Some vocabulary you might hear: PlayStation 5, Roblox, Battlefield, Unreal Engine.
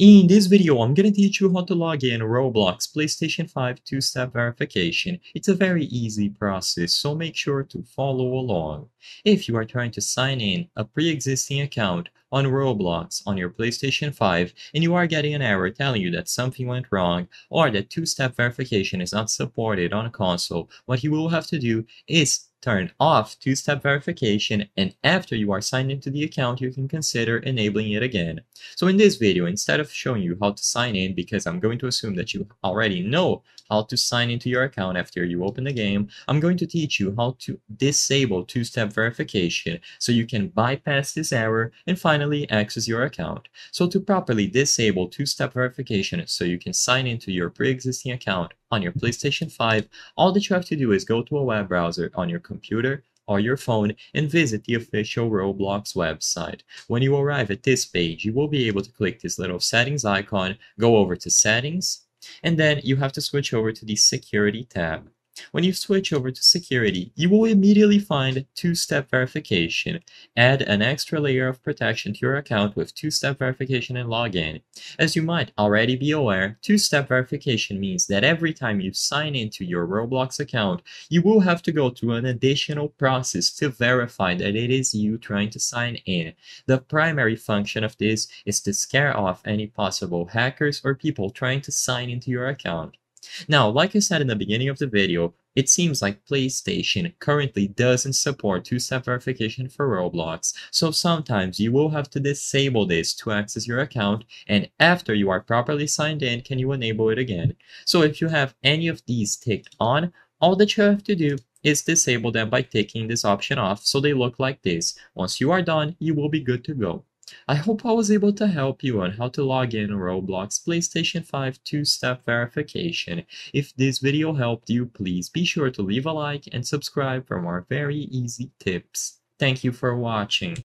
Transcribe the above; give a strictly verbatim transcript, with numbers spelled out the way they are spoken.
In this video, I'm gonna teach you how to log in Roblox PlayStation five two-step verification. It's a very easy process, so make sure to follow along. If you are trying to sign in a pre-existing account on Roblox on your PlayStation five and you are getting an error telling you that something went wrong or that two-step verification is not supported on a console, what you will have to do is turn off two-step verification, and after you are signed into the account, you can consider enabling it again. So in this video, instead of showing you how to sign in, because I'm going to assume that you already know how to sign into your account after you open the game, I'm going to teach you how to disable two-step verification so you can bypass this error and finally access your account. So to properly disable two-step verification so you can sign into your pre-existing account on your PlayStation five, all that you have to do is go to a web browser on your computer or your phone and visit the official Roblox website. When you arrive at this page, you will be able to click this little settings icon, go over to settings, and then you have to switch over to the security tab. When you switch over to security, you will immediately find two-step verification. Add an extra layer of protection to your account with two-step verification and login. As you might already be aware, two-step verification means that every time you sign into your Roblox account, you will have to go through an additional process to verify that it is you trying to sign in. The primary function of this is to scare off any possible hackers or people trying to sign into your account. Now, like I said in the beginning of the video, it seems like PlayStation currently doesn't support two-step verification for Roblox, so sometimes you will have to disable this to access your account, and after you are properly signed in, can you enable it again. So if you have any of these ticked on, all that you have to do is disable them by ticking this option off so they look like this. Once you are done, you will be good to go. I hope I was able to help you on how to log in Roblox PlayStation five two-step verification. If this video helped you, please be sure to leave a like and subscribe for more very easy tips. Thank you for watching.